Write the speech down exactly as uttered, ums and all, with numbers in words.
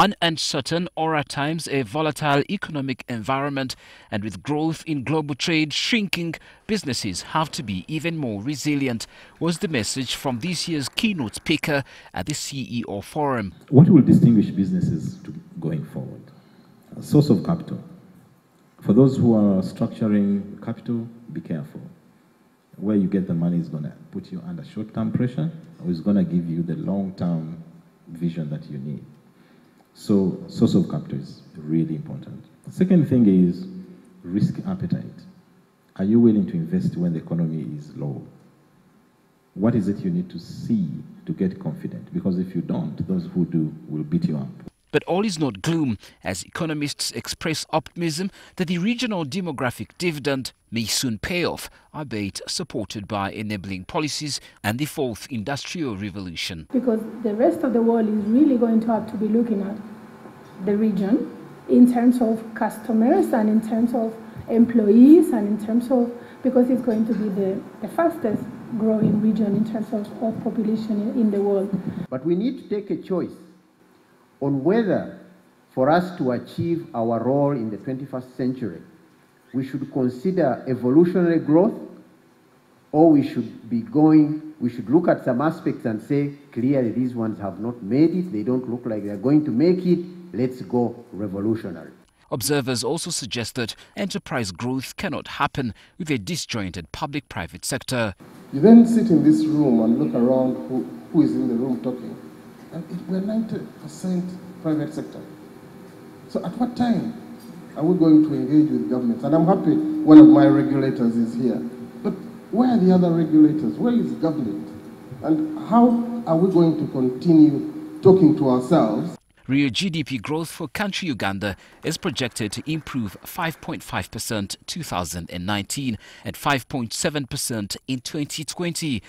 an uncertain or at times a volatile economic environment, and with growth in global trade shrinking, businesses have to be even more resilient, was the message from this year's keynote speaker at the C E O Forum. What will distinguish businesses going forward? A source of capital. For those who are structuring capital, be careful. Where you get the money is going to put you under short-term pressure, or is going to give you the long-term vision that you need. So source of capital is really important. The second thing is risk appetite. Are you willing to invest when the economy is low? What is it you need to see to get confident? Because if you don't, those who do will beat you up. But all is not gloom, as economists express optimism that the regional demographic dividend may soon pay off, albeit supported by enabling policies and the fourth industrial revolution. Because the rest of the world is really going to have to be looking at the region in terms of customers and in terms of employees and in terms of, because it's going to be the, the fastest growing region in terms of, of population in, in the world. But we need to take a choice on whether, for us to achieve our role in the twenty-first century, we should consider evolutionary growth, or we should be going, we should look at some aspects and say, clearly these ones have not made it, they don't look like they're going to make it, let's go revolutionary. Observers also suggest that enterprise growth cannot happen with a disjointed public-private sector. You then sit in this room and look around who, who is in the room talking. And it, we're ninety percent private sector. So at what time are we going to engage with governments? And I'm happy one of my regulators is here. But where are the other regulators? Where is government? And how are we going to continue talking to ourselves? Real G D P growth for country Uganda is projected to improve five point five percent in two thousand nineteen and five point seven percent in twenty twenty.